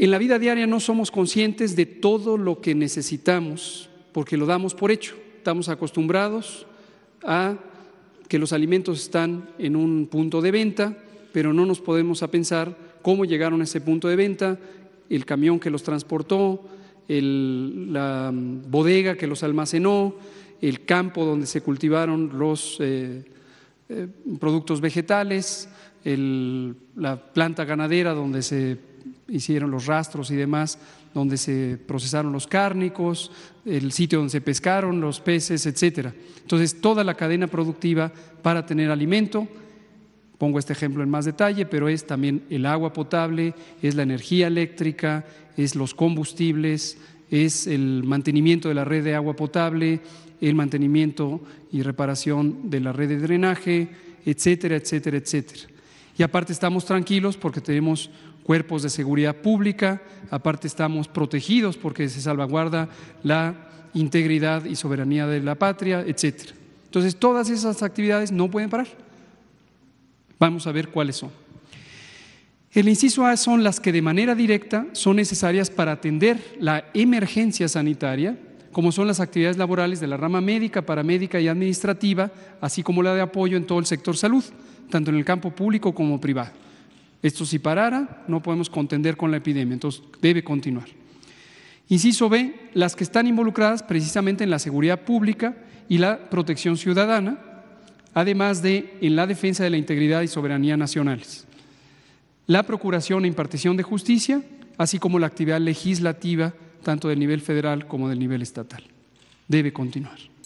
En la vida diaria no somos conscientes de todo lo que necesitamos porque lo damos por hecho. Estamos acostumbrados a que los alimentos están en un punto de venta, pero no nos podemos a pensar cómo llegaron a ese punto de venta, el camión que los transportó, la bodega que los almacenó, el campo donde se cultivaron los productos vegetales, la planta ganadera donde se hicieron los rastros y demás, donde se procesaron los cárnicos, el sitio donde se pescaron los peces, etcétera. Entonces, toda la cadena productiva para tener alimento. Pongo este ejemplo en más detalle, pero es también el agua potable, es la energía eléctrica, es los combustibles, es el mantenimiento de la red de agua potable, el mantenimiento y reparación de la red de drenaje, etcétera, etcétera, etcétera. Y aparte estamos tranquilos porque tenemos cuerpos de seguridad pública, aparte estamos protegidos porque se salvaguarda la integridad y soberanía de la patria, etcétera. Entonces, todas esas actividades no pueden parar. Vamos a ver cuáles son. El inciso A son las que de manera directa son necesarias para atender la emergencia sanitaria, como son las actividades laborales de la rama médica, paramédica y administrativa, así como la de apoyo en todo el sector salud, tanto en el campo público como privado. Esto, si parara, no podemos contender con la epidemia, entonces debe continuar. Inciso B, las que están involucradas precisamente en la seguridad pública y la protección ciudadana, además de en la defensa de la integridad y soberanía nacionales, la procuración e impartición de justicia, así como la actividad legislativa, tanto del nivel federal como del nivel estatal. Debe continuar.